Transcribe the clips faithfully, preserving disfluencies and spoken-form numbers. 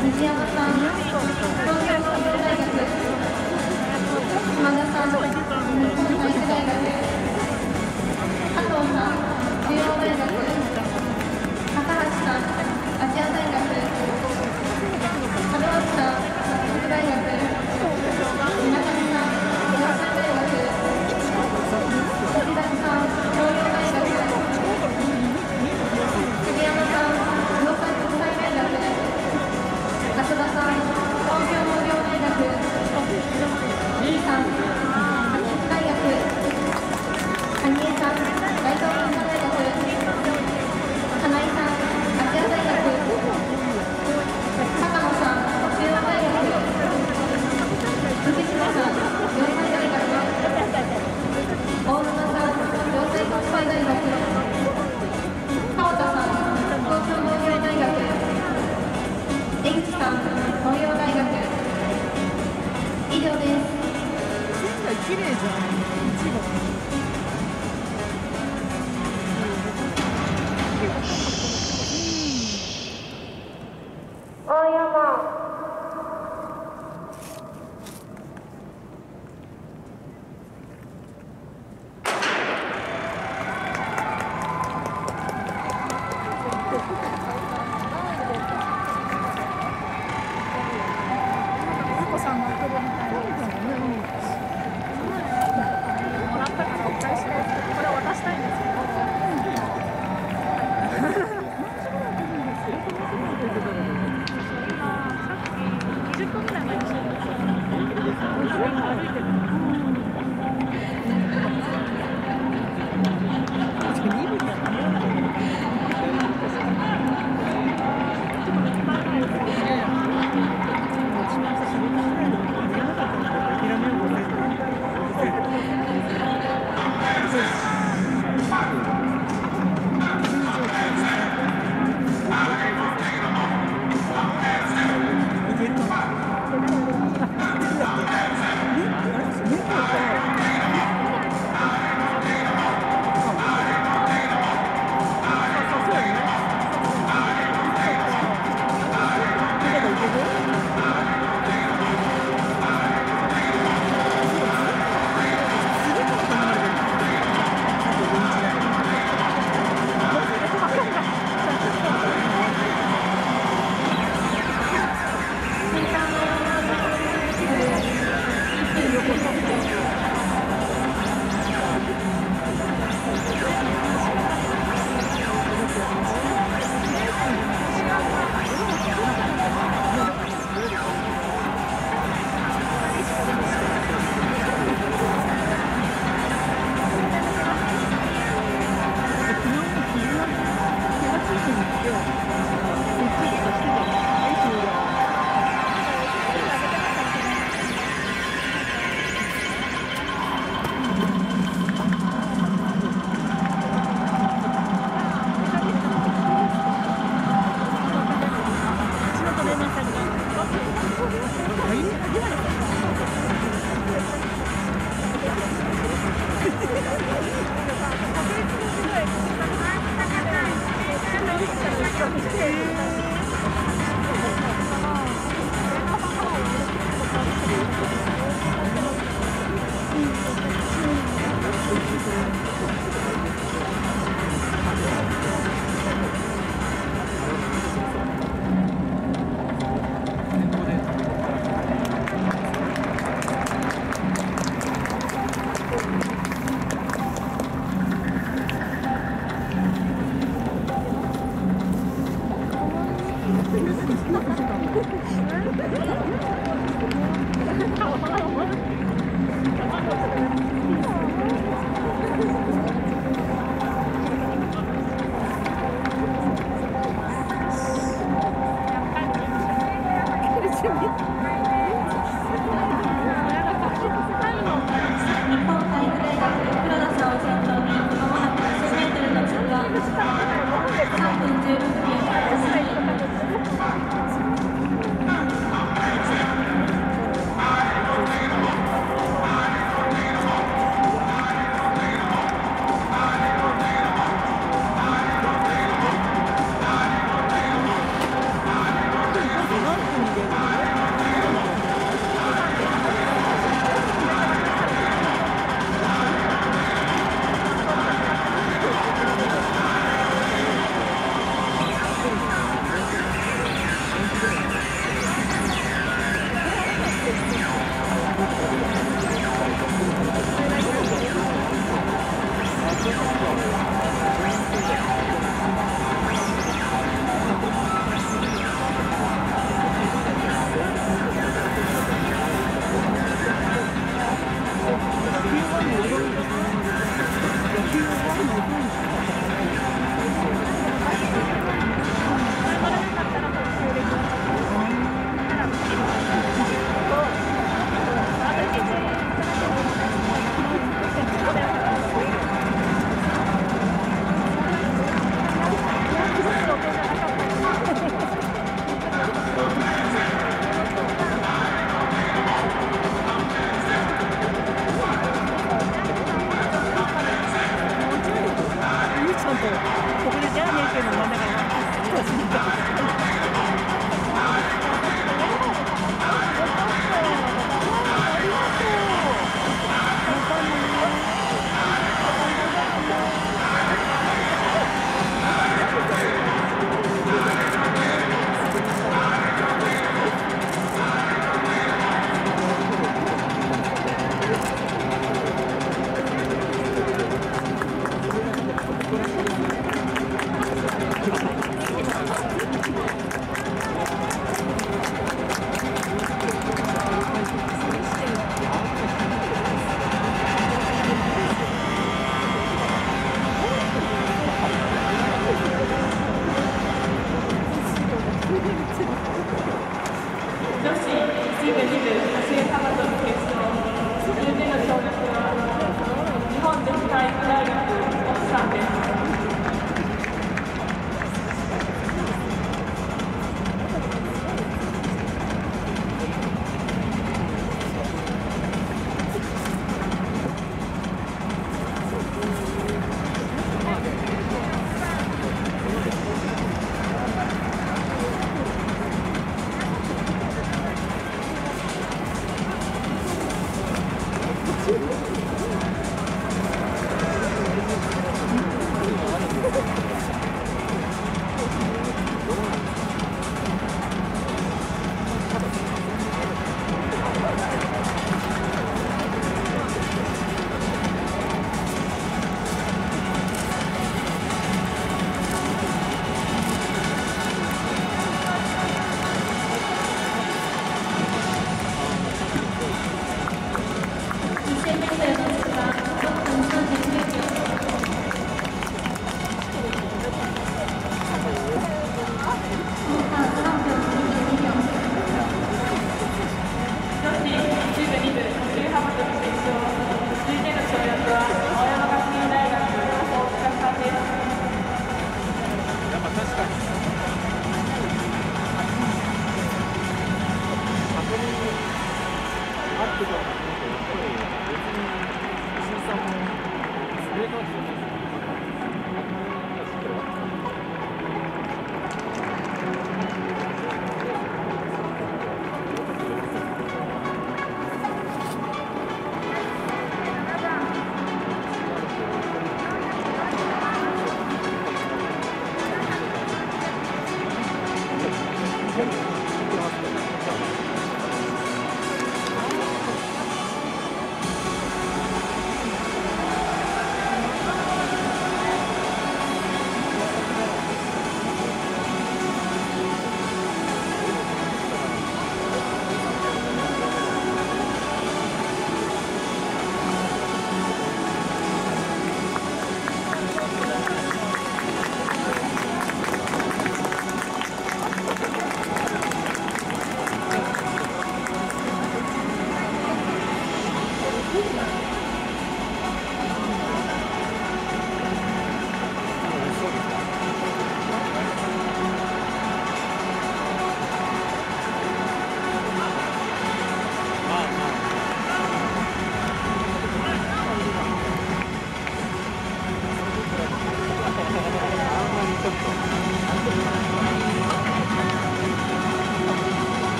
藤山さん、東京工業大学、島田さん、日本体育大学、加藤さん、中央大学、高橋さん、亜細亜大学、門脇さん、国大学、みなかみさん、岩山大学、鳥谷さん、東洋大学、杉山さん、城西国際大学、浅田さん、東京農業大学、李さん、秋津大学、蟹江さん、大東文化大学、金井さん、亜細亜大学、高野さん、中央大学、福島さん、城西大学、大沼さん、城西国際大学、川田さん、東京農業大学、江口さん、農業大学、以上です。仙台綺麗じゃん。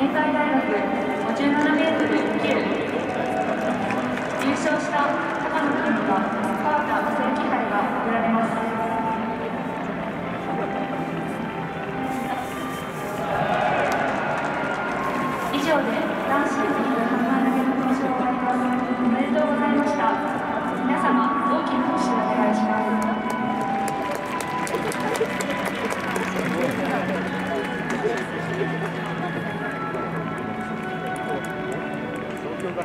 明海大学ごじゅうななメートルきゅう、優勝した高野君は川田正規杯が贈られます。以上で男子にじゅうはちまい投げの表彰を終わります。おめでとうございました。皆様大きな拍手をお願いします。 東京だ。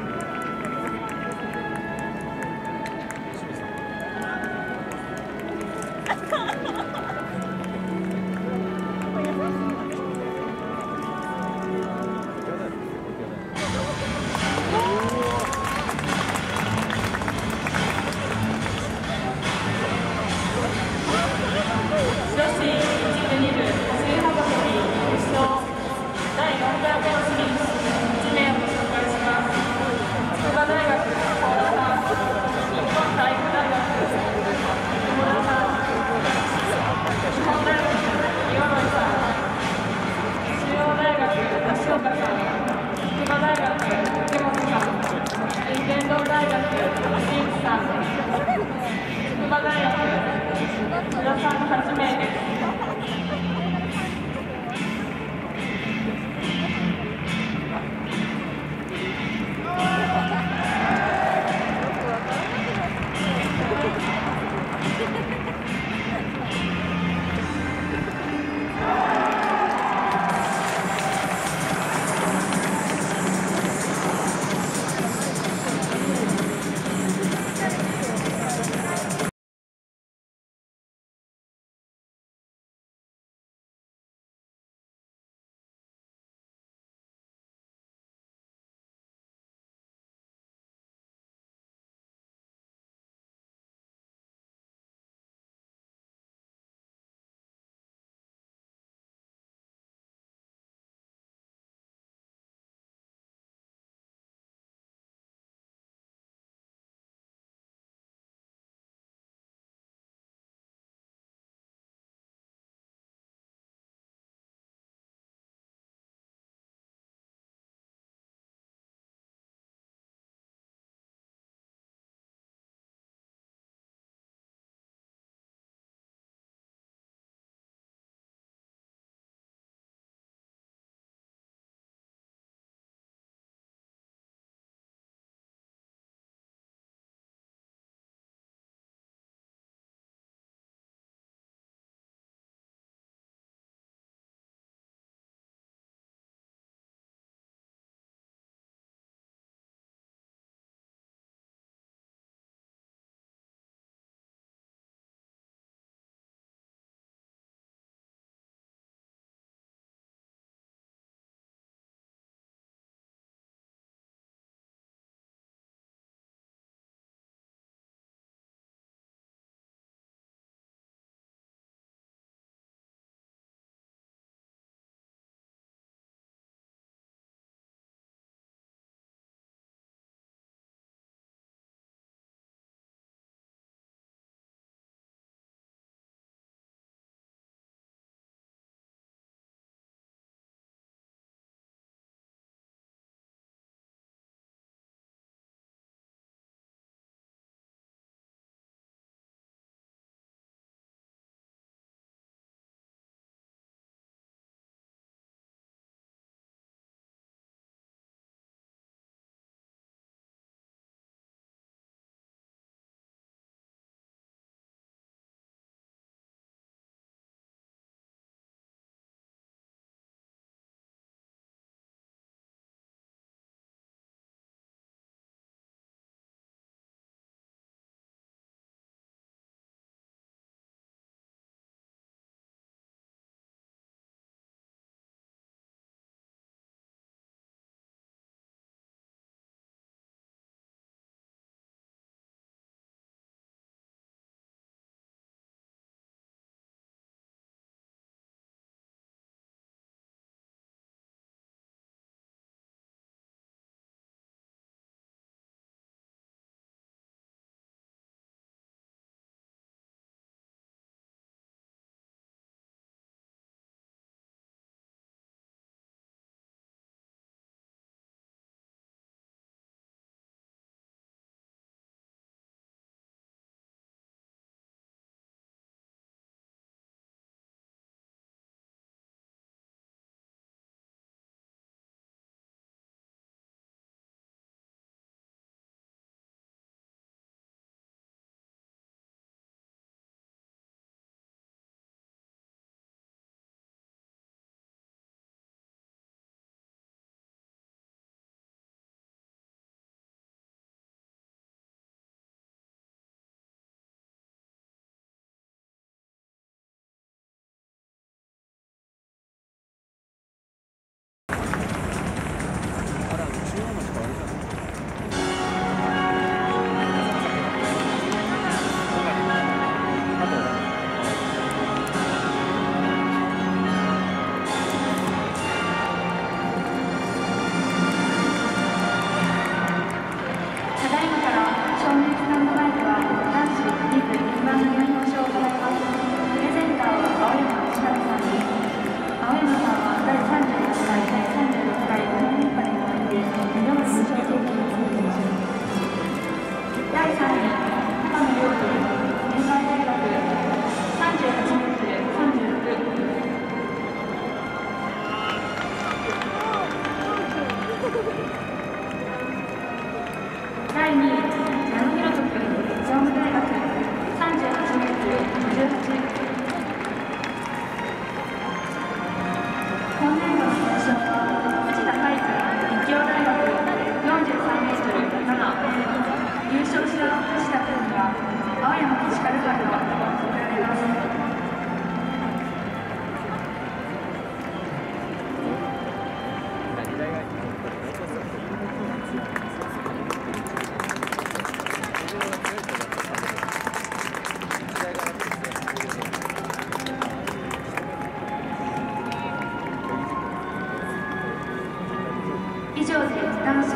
私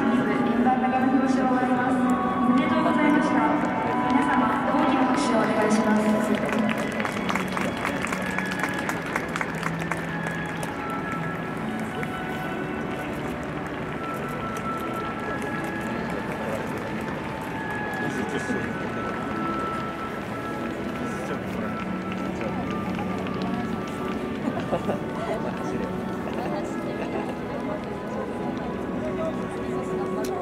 です。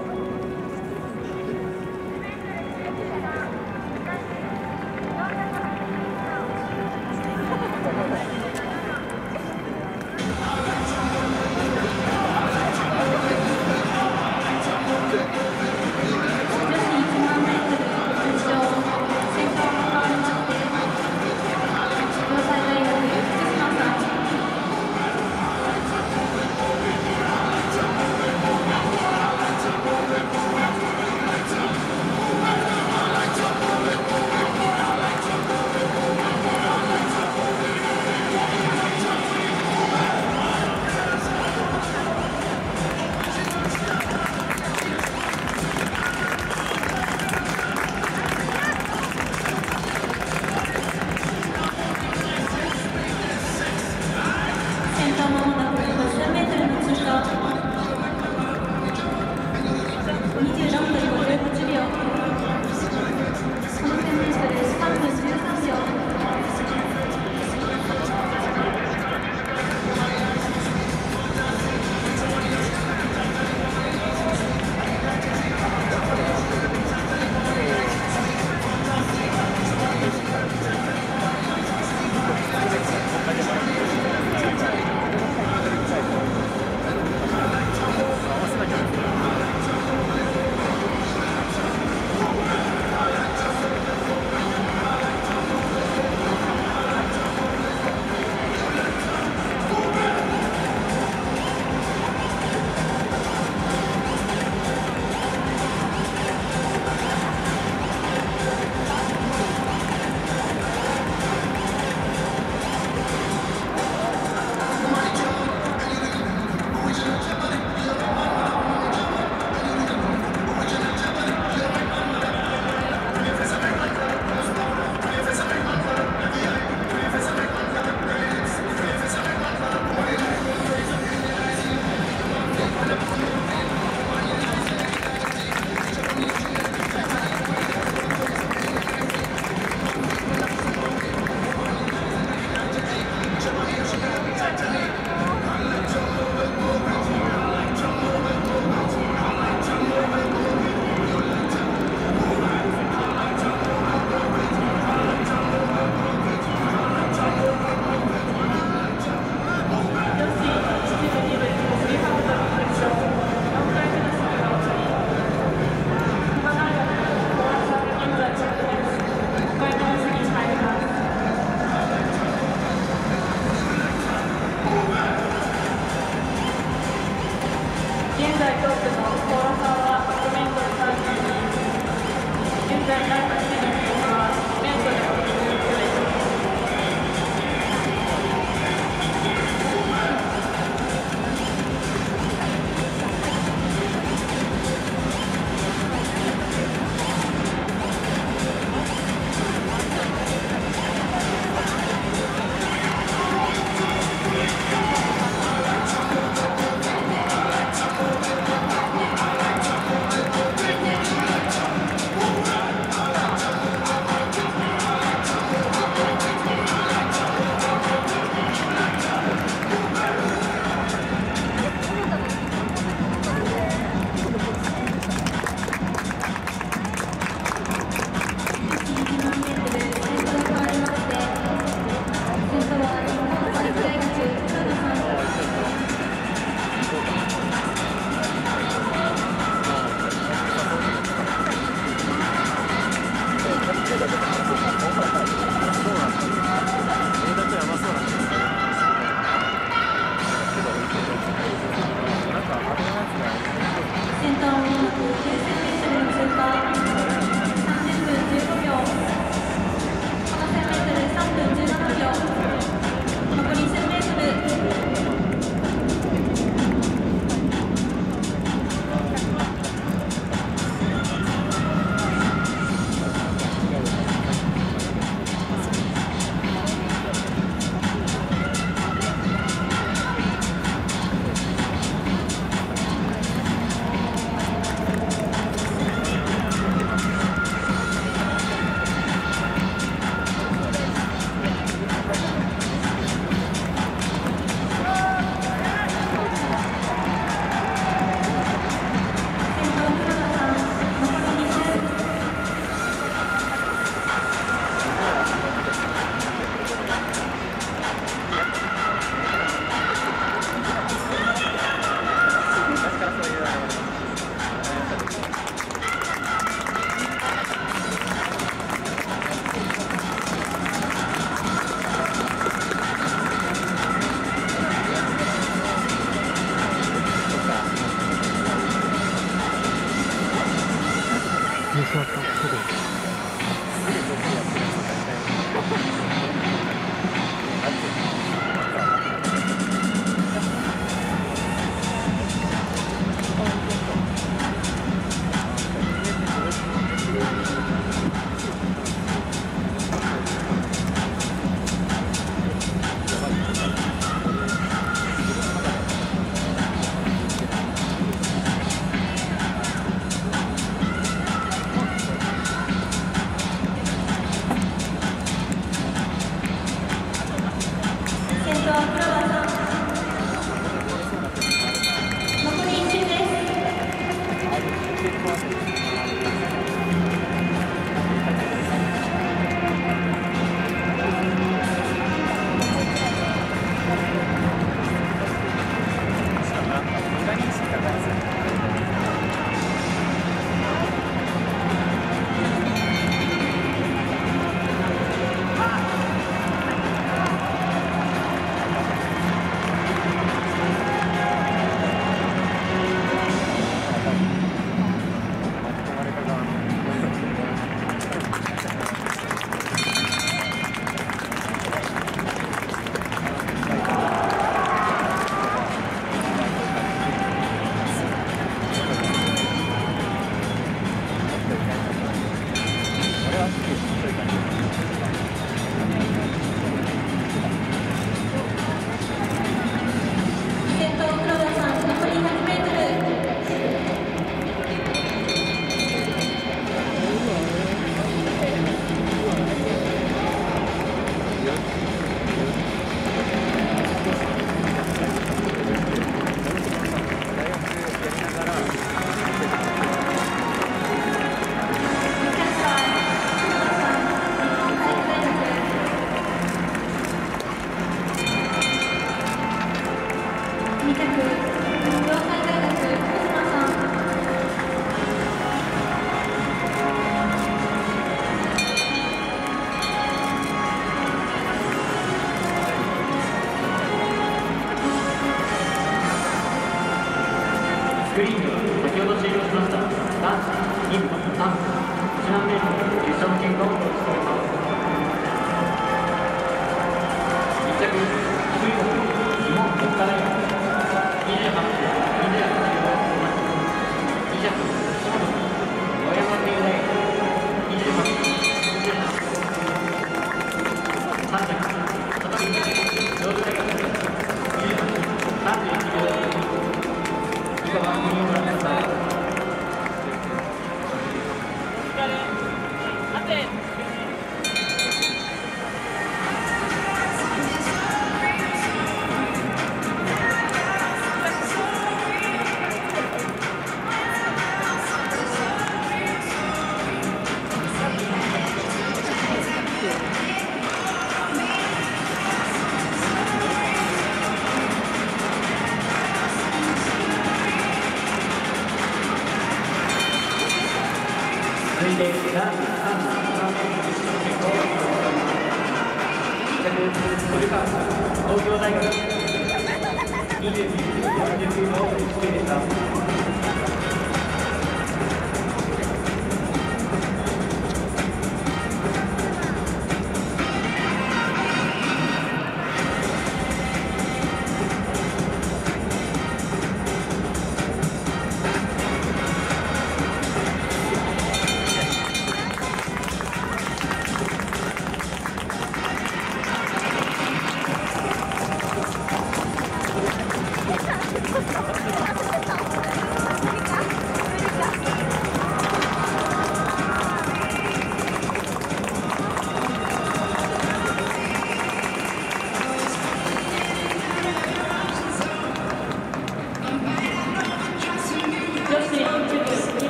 東京大学にじゅうにのいちねん生。